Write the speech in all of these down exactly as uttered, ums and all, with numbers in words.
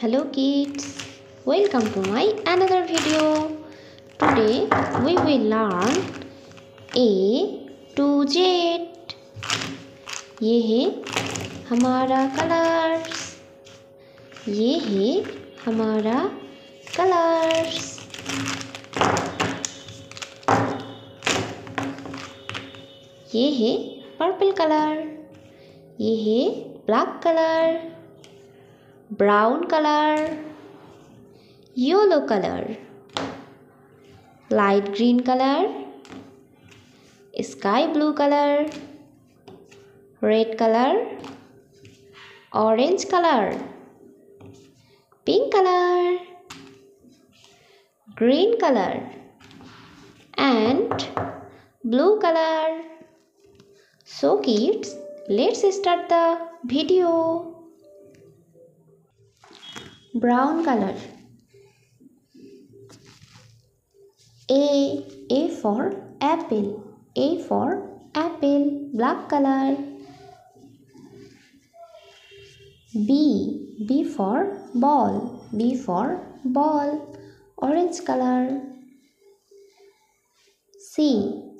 Hello kids, welcome to my another video. Today we will learn A to Z. ये है हमारा colours, ये है हमारा कलर्स. ये है पर्पल कलर, ये है black colour, brown colour, yellow colour, light green colour, sky blue colour, red colour, orange colour, pink colour, green colour and blue colour. So kids, let's start the video. Brown color. A, A for apple, A for apple, black color. B, B for ball, B for ball, orange color. C,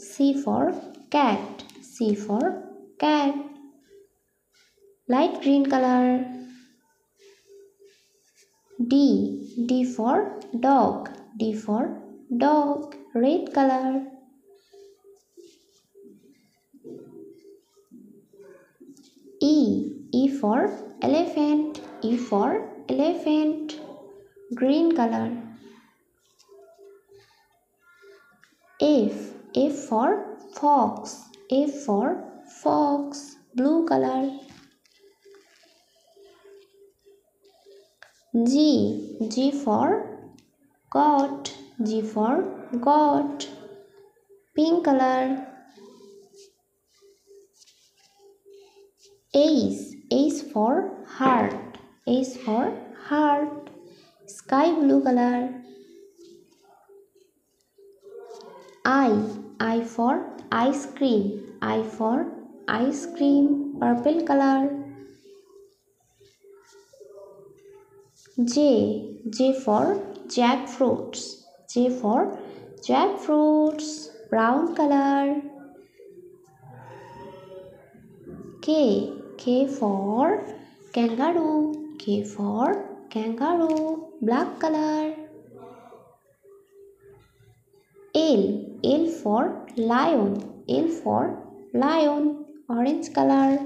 C for cat, C for cat, light green color. D, D for dog, D for dog, red color. E, E for elephant, E for elephant, green color. F, F for fox, F for fox, blue color. G, G for goat, G for goat, pink color. H, H for heart, H for heart, sky blue color. I, I for ice cream, I for ice cream, purple color. J, J for jackfruits, J for jackfruits, brown color. K, K for kangaroo, K for kangaroo, black color. L, L for lion, L for lion, orange color.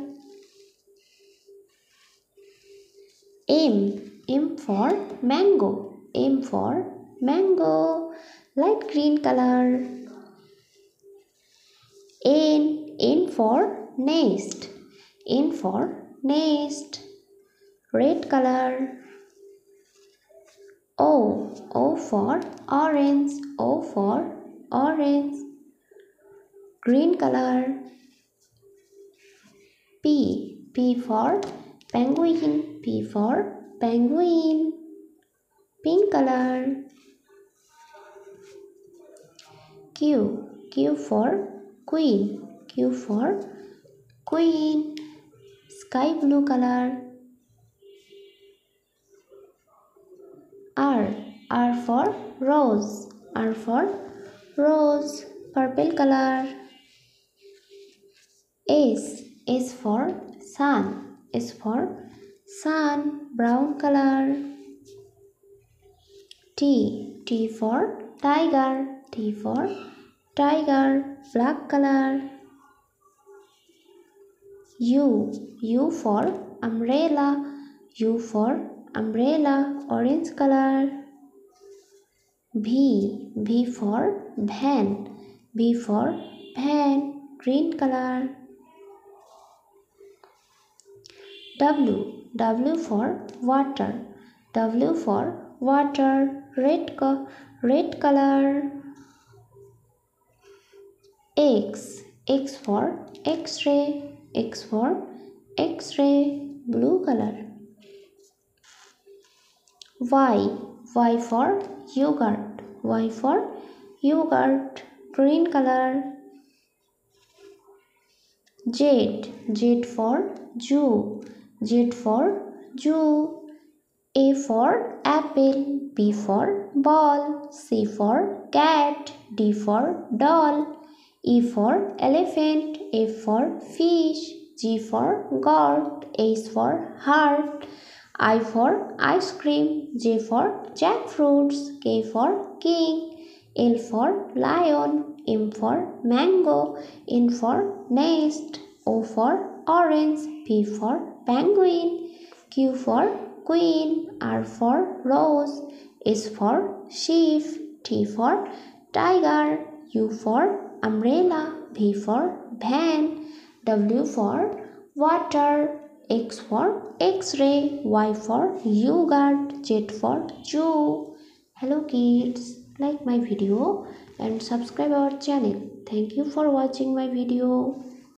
M, M for mango, M for mango, light green color. N, N for nest, N for nest, red color. O, O for orange, O for orange, green color. P, P for penguin, P for penguin, pink color. Q, Q for queen, Q for queen, sky blue color. R, R for rose, R for rose, purple color. S, S for sun, S for sun, brown color. T, T for tiger, T for tiger, black color. U, U for umbrella, U for umbrella, orange color. V, V for van, V for van, green color. W, W for water, W for water, red co red color. X, X for X-ray, X for X-ray, blue color. Y, Y for yogurt, Y for yogurt, green color. Z, Z for zoo, Z for zoo, A for apple, B for ball, C for cat, D for doll, E for elephant, F for fish, G for gourd, H for heart, I for ice cream, J for jackfruits, K for king, L for lion, M for mango, N for nest, O for orange, P for penguin, Q for queen, R for rose, S for sheep, T for tiger, U for umbrella, V for van, W for water, X for x-ray, Y for yogurt, Z for zoo. Hello kids, like my video and subscribe our channel. Thank you for watching my video.